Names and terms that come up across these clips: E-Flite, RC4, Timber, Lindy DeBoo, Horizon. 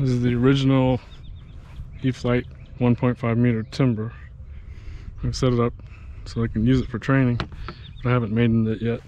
This is the original E-Flite 1.5 meter timber. I've set it up so I can use it for training, but I haven't made it yet.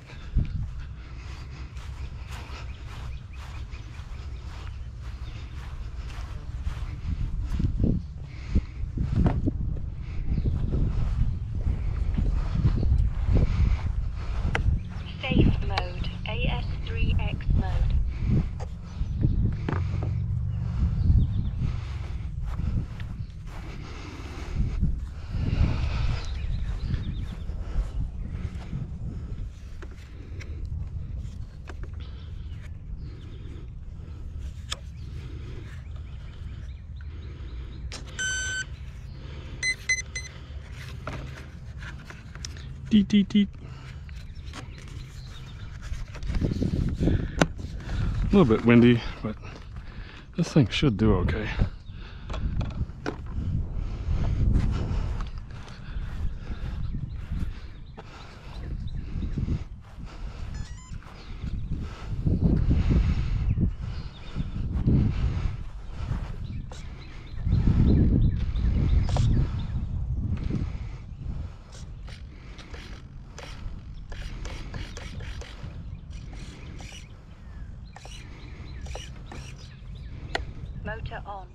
Deet, deet, deet. A little bit windy, but this thing should do okay. Motor on.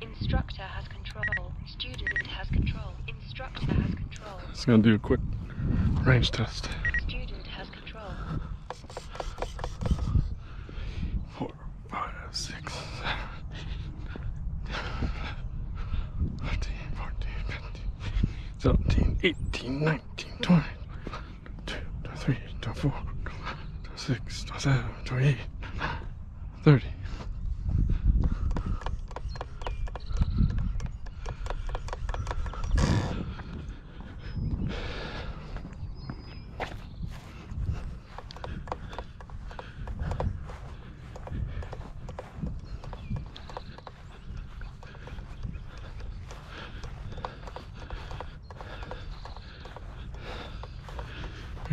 Instructor has control. Student has control. Instructor has control. It's going to do a quick range test. Student has control. 4, 5, 6, 7, 8, 9, 10, 11, 12, 13, 14, 15, 16, 17, 28, 29, 30.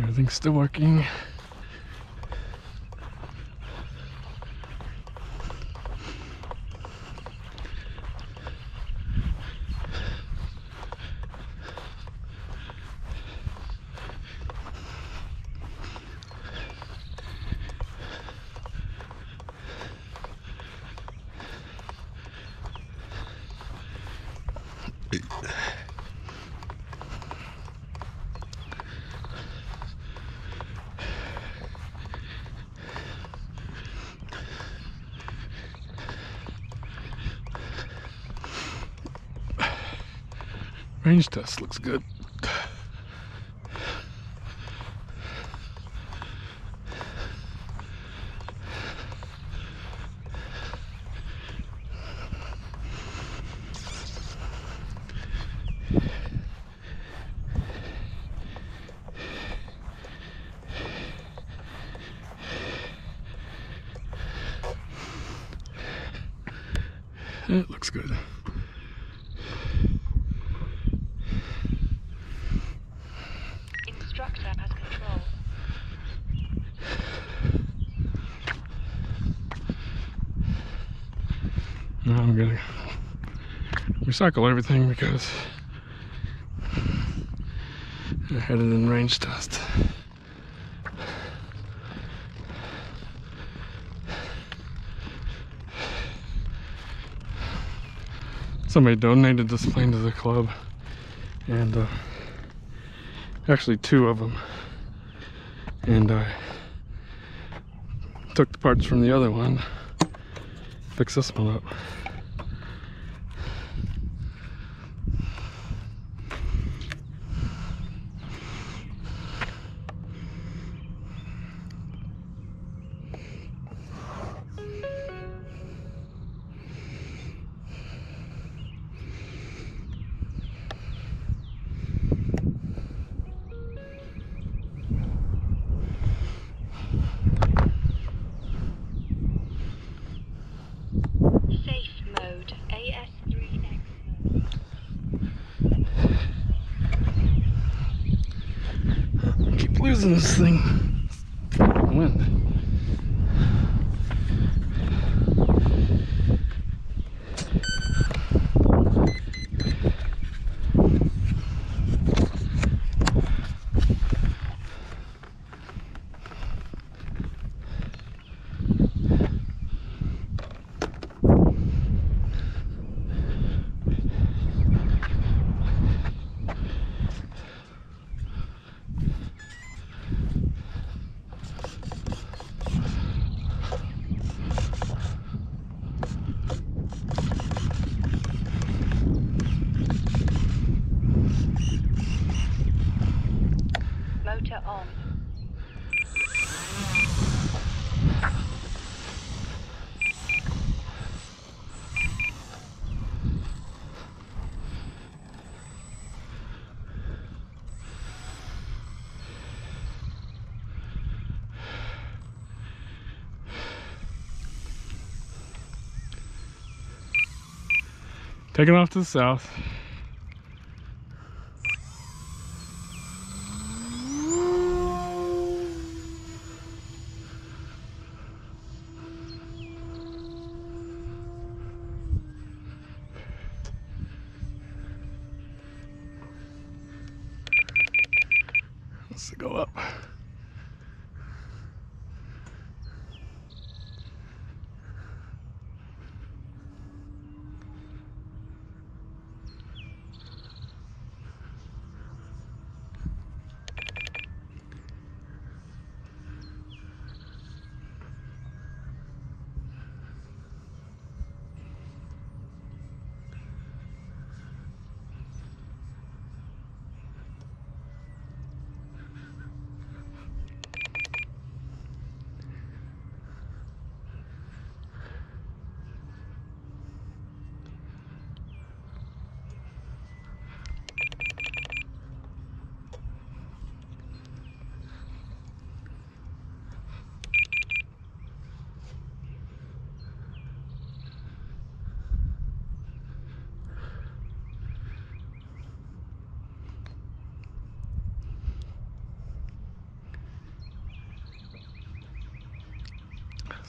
Everything's still working. Range test looks good. It looks good. I'm gonna recycle everything because I had it in range test. somebody donated this plane to the club, and actually two of them, and I took the parts from the other one, fix this one up. Losing this thing. Wind. Taking off to the south. Let's go up.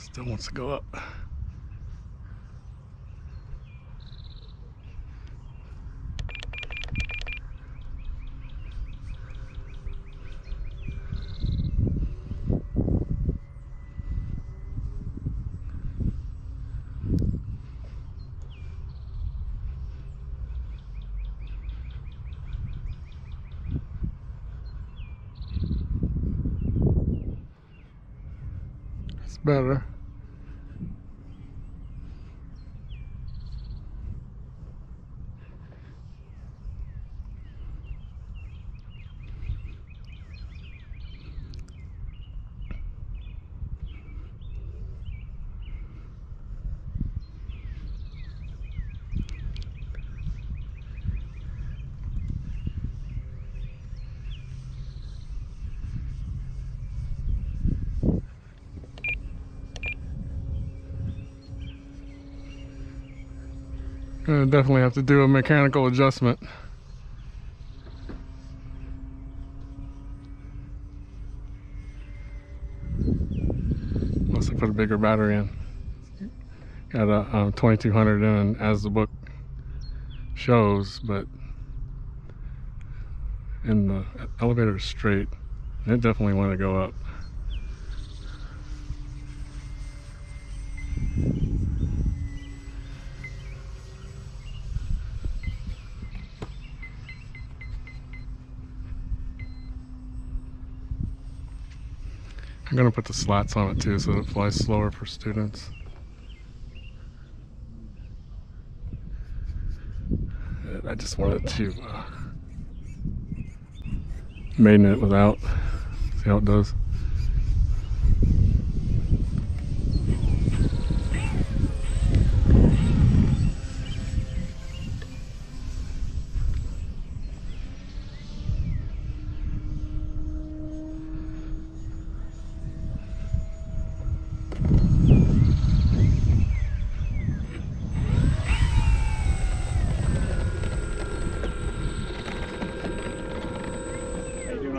Still wants to go up. It's better. Gonna definitely have to do a mechanical adjustment. Unless I put a bigger battery in. Got a 2200 in as the book shows, but in the elevator is straight. It definitely wanted to go up. I'm gonna put the slats on it too so it flies slower for students. I just wanted to maiden it without. See how it does.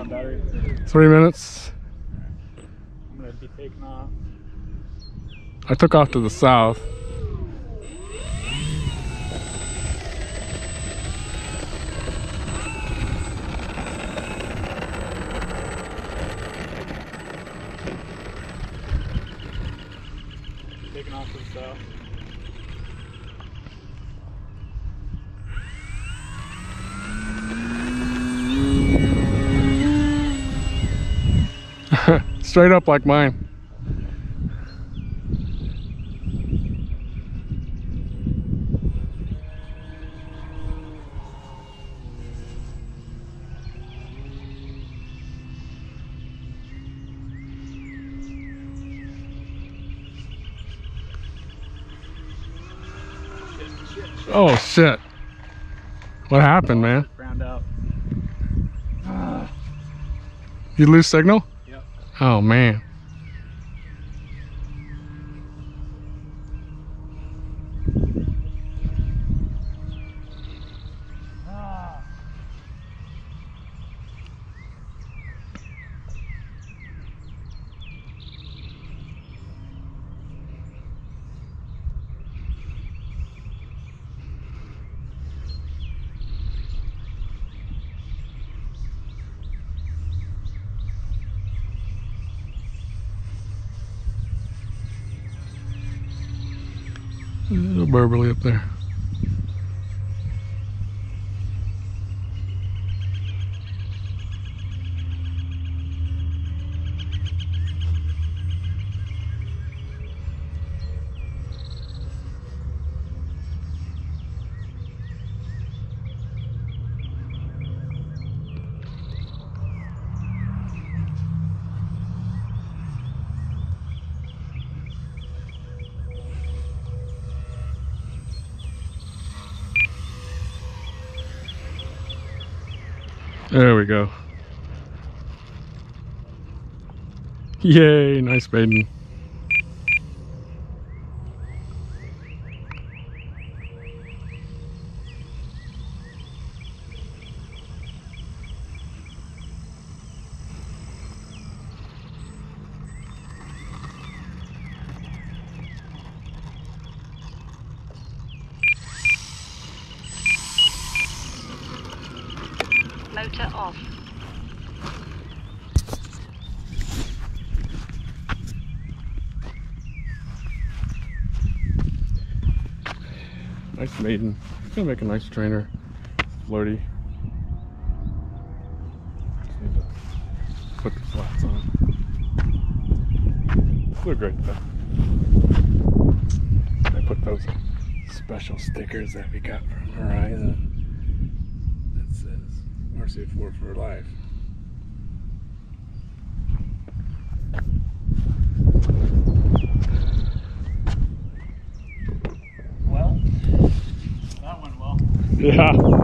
Battery. 3 minutes. I'm gonna be taking off. I took off to the south. Taking off to the south. Straight up like mine. Shit. Oh shit. What happened, man? Ground out. You lose signal? Oh man. A little burbly up there. There we go. Yay, nice maiden. Motor off. Nice maiden. It's gonna make a nice trainer. Floaty. Just need to put the flats on. They're great though. I put those special stickers that we got from Horizon. RC4 for life. Well, that went well. Yeah.